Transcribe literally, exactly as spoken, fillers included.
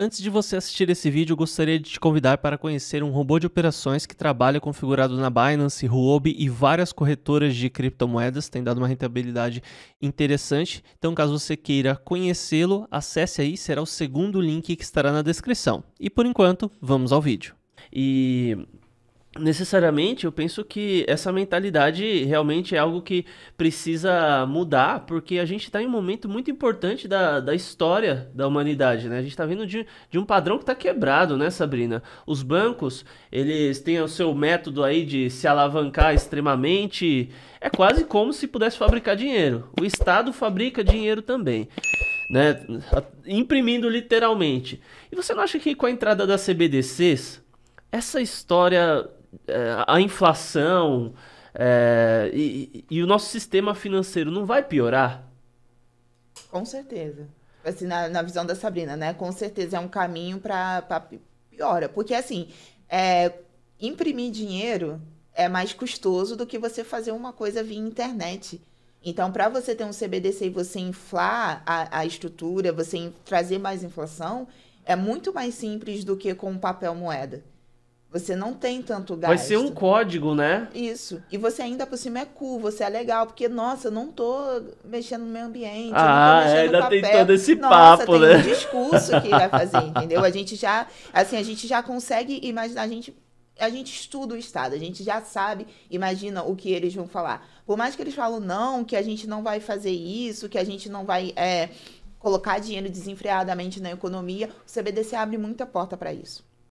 Antes de você assistir esse vídeo, gostaria de te convidar para conhecer um robô de operações que trabalha configurado na Binance, Huobi e várias corretoras de criptomoedas, tem dado uma rentabilidade interessante. Então, caso você queira conhecê-lo, acesse aí, será o segundo link que estará na descrição. E por enquanto, vamos ao vídeo. E necessariamente eu penso que essa mentalidade realmente é algo que precisa mudar, porque a gente está em um momento muito importante da, da história da humanidade, né? A gente está vindo de, de um padrão que está quebrado, né, Sabrina? Os bancos, eles têm o seu método aí de se alavancar extremamente, é quase como se pudesse fabricar dinheiro. O Estado fabrica dinheiro também, né? Imprimindo literalmente. E você não acha que com a entrada das C B D Cs, essa história, a inflação é, e, e o nosso sistema financeiro não vai piorar? Com certeza. Assim, na, na visão da Sabrina, né? Com certeza é um caminho para piora. Porque, assim, é, imprimir dinheiro é mais custoso do que você fazer uma coisa via internet. Então, para você ter um C B D C e você inflar a, a estrutura, você trazer mais inflação, é muito mais simples do que com papel moeda. Você não tem tanto gasto. Vai ser um código, né? Isso. E você ainda por cima é cool, você é legal, porque, nossa, eu não tô mexendo no meio ambiente, ah, eu não tô mexendo ainda no papel. Tem todo esse nossa, papo, tem né? Tem um discurso que vai fazer, entendeu? A gente já, assim, a gente já consegue imaginar, a gente, a gente estuda o Estado, a gente já sabe, imagina o que eles vão falar. Por mais que eles falam não, que a gente não vai fazer isso, que a gente não vai é, colocar dinheiro desenfreadamente na economia, o C B D C abre muita porta para isso.